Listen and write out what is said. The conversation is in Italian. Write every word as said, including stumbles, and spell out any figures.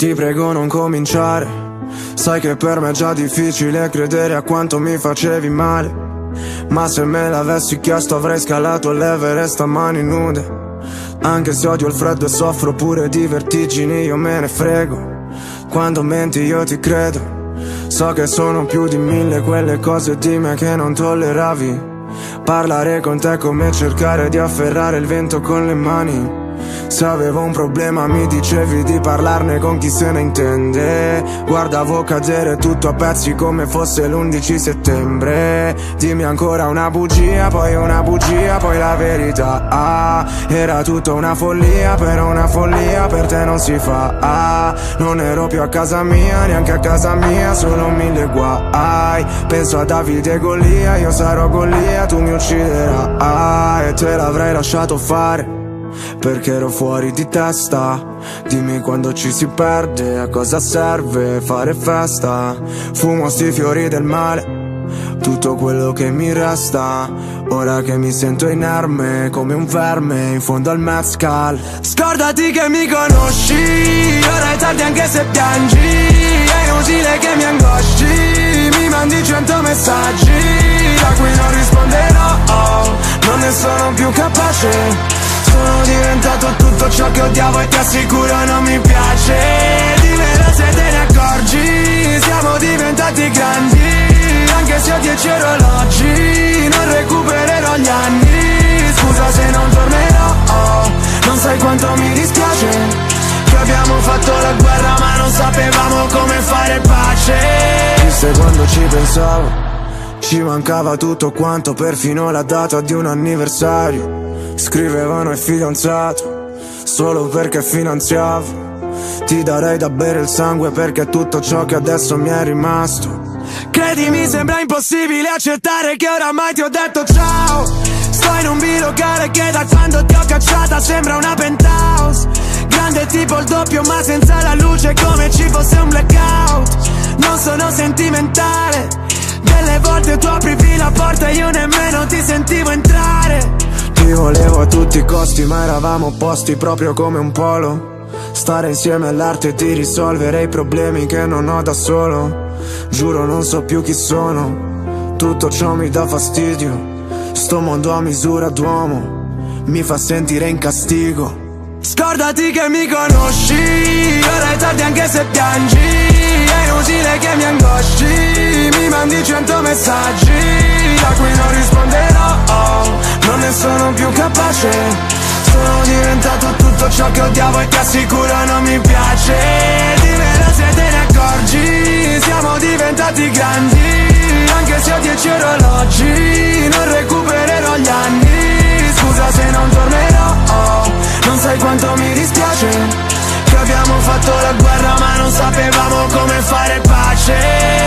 Ti prego non cominciare, sai che per me è già difficile credere a quanto mi facevi male. Ma se me l'avessi chiesto avrei scalato l'Everest a mani nude. Anche se odio il freddo e soffro pure di vertigini, io me ne frego. Quando menti io ti credo. So che sono più di mille quelle cose di me che non tolleravi. Parlare con te è come cercare di afferrare il vento con le mani. Se avevo un problema mi dicevi di parlarne con chi se ne intende. Guardavo cadere tutto a pezzi come fosse l'undici settembre. Dimmi ancora una bugia, poi una bugia, poi la verità. Ah, era tutta una follia, però una follia per te non si fa. Ah, non ero più a casa mia, neanche a casa mia, solo mille guai. Penso a Davide e Golia, io sarò Golia, tu mi ucciderai. Ah, e te l'avrei lasciato fare perché ero fuori di testa. Dimmi quando ci si perde, a cosa serve fare festa. Fumo sti fiori del male, tutto quello che mi resta. Ora che mi sento inerme come un verme in fondo al mezcal. Scordati che mi conosci, ora è tardi anche se piangi. È inutile che mi angosci, mi mandi cento messaggi da cui non risponderò, oh, non ne sono più capace. Sono diventato tutto ciò che odiavo e ti assicuro non mi piace. Dimmelo se te ne accorgi, siamo diventati grandi. Anche se ho dieci orologi, non recupererò gli anni. Scusa se non tornerò, oh, non sai quanto mi dispiace che abbiamo fatto la guerra ma non sapevamo come fare pace. Viste quando ci pensavo, ci mancava tutto quanto, perfino la data di un anniversario. Scrivevano il fidanzato solo perché finanziavo. Ti darei da bere il sangue perché tutto ciò che adesso mi è rimasto. Credimi, sembra impossibile accettare che oramai ti ho detto ciao. Sto in un bilocale che da quando ti ho cacciata sembra una penthouse. Grande tipo il doppio ma senza la luce, come ci fosse un blackout. Non sono sentimentale, delle volte tu aprivi la porta e io nemmeno ti sentivo entrare. Ti volevo a tutti i costi ma eravamo opposti proprio come un polo. Stare insieme all'arte di risolvere i problemi che non ho da solo. Giuro non so più chi sono, tutto ciò mi dà fastidio. Sto mondo a misura d'uomo mi fa sentire in castigo. Scordati che mi conosci, ora è tardi anche se piangi. È inutile che mi angosci, mi mandi cento messaggi da cui non risponderò, oh, non ne sono più capace. Sono diventato tutto ciò che odiavo e ti assicuro non mi piace. Dimmelo se te ne accorgi, siamo diventati grandi. Anche se ho dieci orologi, non recupererò gli anni. Scusa se non tornerò, oh, non sai quanto mi dispiace che abbiamo fatto la guerra ma non sapevamo come fare pace.